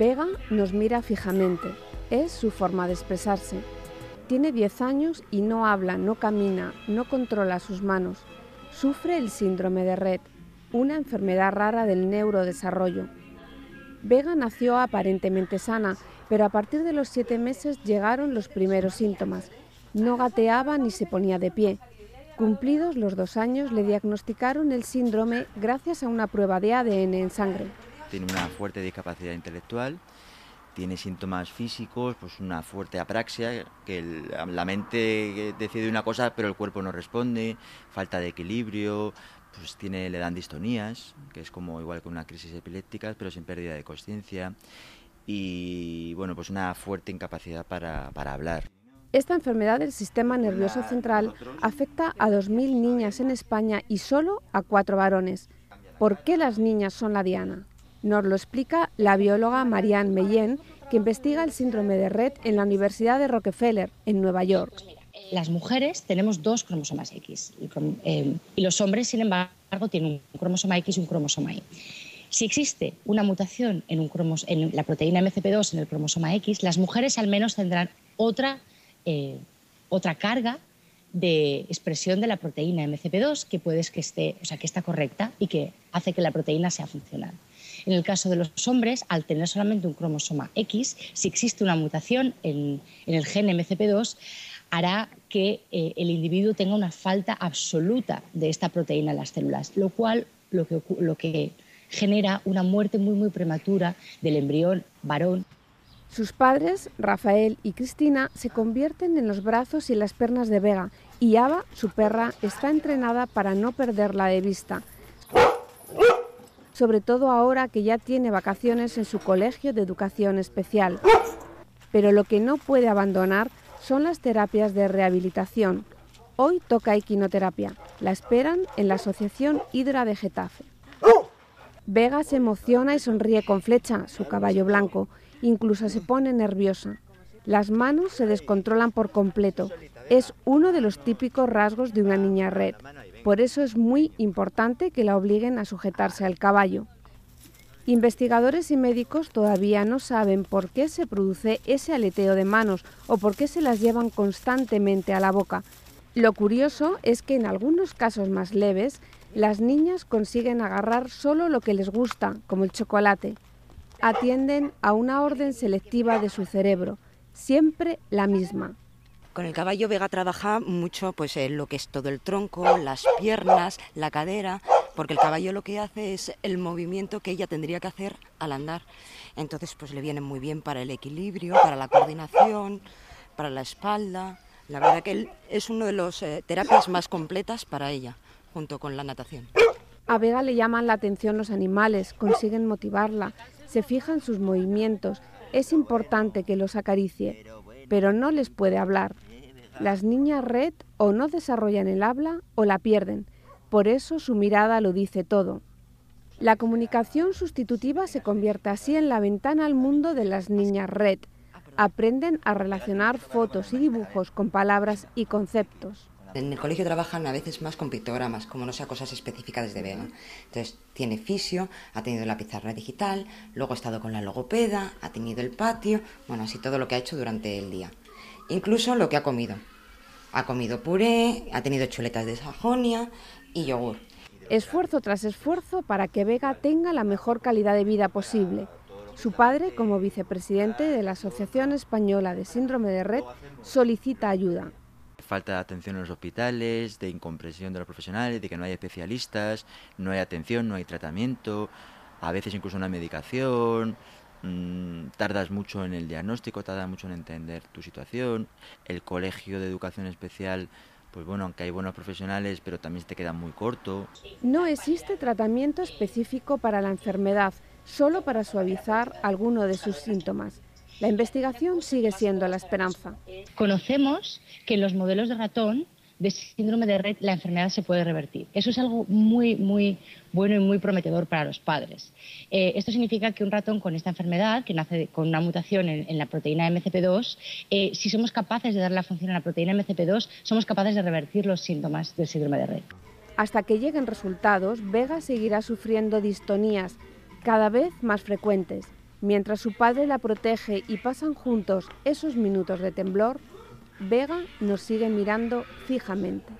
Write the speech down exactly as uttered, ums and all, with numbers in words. Vega nos mira fijamente, es su forma de expresarse. Tiene diez años y no habla, no camina, no controla sus manos. Sufre el síndrome de Rett, una enfermedad rara del neurodesarrollo. Vega nació aparentemente sana, pero a partir de los siete meses llegaron los primeros síntomas. No gateaba ni se ponía de pie. Cumplidos los dos años le diagnosticaron el síndrome gracias a una prueba de A D N en sangre. Tiene una fuerte discapacidad intelectual, tiene síntomas físicos, pues una fuerte apraxia, que el, la mente decide una cosa pero el cuerpo no responde, falta de equilibrio, pues tiene, le dan distonías, que es como igual que una crisis epiléptica, pero sin pérdida de consciencia, y bueno, pues una fuerte incapacidad para, para hablar. Esta enfermedad del sistema nervioso central afecta a dos mil niñas en España y solo a cuatro varones. ¿Por qué las niñas son la diana? Nos lo explica la bióloga Marianne Mellén, que investiga el síndrome de Rett en la Universidad de Rockefeller, en Nueva York. Las mujeres tenemos dos cromosomas X y los hombres, sin embargo, tienen un cromosoma X y un cromosoma Y. Si existe una mutación en, un cromos en la proteína M C P dos en el cromosoma X, las mujeres al menos tendrán otra Eh, otra carga de expresión de la proteína M C P dos que puede que esté, o sea, que está correcta y que hace que la proteína sea funcional. En el caso de los hombres, al tener solamente un cromosoma X, si existe una mutación en, en el gen M C P dos, hará que eh, el individuo tenga una falta absoluta de esta proteína en las células, lo cual lo que, lo que genera una muerte muy, muy prematura del embrión varón. Sus padres, Rafael y Cristina, se convierten en los brazos y las piernas de Vega y Ava, su perra, está entrenada para no perderla de vista, sobre todo ahora que ya tiene vacaciones en su colegio de educación especial. Pero lo que no puede abandonar son las terapias de rehabilitación. Hoy toca equinoterapia. La esperan en la Asociación Hidra de Getafe. Vega se emociona y sonríe con Flecha, su caballo blanco. Incluso se pone nerviosa. Las manos se descontrolan por completo. Es uno de los típicos rasgos de una niña Rett. Por eso es muy importante que la obliguen a sujetarse al caballo. Investigadores y médicos todavía no saben por qué se produce ese aleteo de manos o por qué se las llevan constantemente a la boca. Lo curioso es que en algunos casos más leves, las niñas consiguen agarrar solo lo que les gusta, como el chocolate. Atienden a una orden selectiva de su cerebro, siempre la misma. Con el caballo Vega trabaja mucho pues, eh, lo que es todo el tronco, las piernas, la cadera, porque el caballo lo que hace es el movimiento que ella tendría que hacer al andar. Entonces pues, le viene muy bien para el equilibrio, para la coordinación, para la espalda. La verdad que él es una de las eh, terapias más completas para ella, junto con la natación. A Vega le llaman la atención los animales, consiguen motivarla, se fijan sus movimientos, es importante que los acaricie, pero no les puede hablar. Las niñas Rett o no desarrollan el habla o la pierden, por eso su mirada lo dice todo. La comunicación sustitutiva se convierte así en la ventana al mundo de las niñas Rett. Aprenden a relacionar fotos y dibujos con palabras y conceptos. En el colegio trabajan a veces más con pictogramas, como no sea cosas específicas de Vega. Entonces tiene fisio, ha tenido la pizarra digital, luego ha estado con la logopeda, ha tenido el patio, bueno, así todo lo que ha hecho durante el día. Incluso lo que ha comido. Ha comido puré, ha tenido chuletas de Sajonia y yogur. Esfuerzo tras esfuerzo para que Vega tenga la mejor calidad de vida posible. Su padre, como vicepresidente de la Asociación Española de Síndrome de Rett, solicita ayuda. Falta de atención en los hospitales, de incomprensión de los profesionales, de que no hay especialistas, no hay atención, no hay tratamiento, a veces incluso una medicación, mmm, tardas mucho en el diagnóstico, tardas mucho en entender tu situación. El colegio de educación especial, pues bueno, aunque hay buenos profesionales, pero también te queda muy corto. No existe tratamiento específico para la enfermedad, solo para suavizar alguno de sus síntomas. La investigación sigue siendo la esperanza. Conocemos que en los modelos de ratón de síndrome de Rett la enfermedad se puede revertir. Eso es algo muy, muy bueno y muy prometedor para los padres. Eh, esto significa que un ratón con esta enfermedad, que nace con una mutación en, en la proteína M C P dos, eh, si somos capaces de dar la función a la proteína M C P dos, somos capaces de revertir los síntomas del síndrome de Rett. Hasta que lleguen resultados, Vega seguirá sufriendo distonías cada vez más frecuentes. Mientras su padre la protege y pasan juntos esos minutos de temblor, Vega nos sigue mirando fijamente.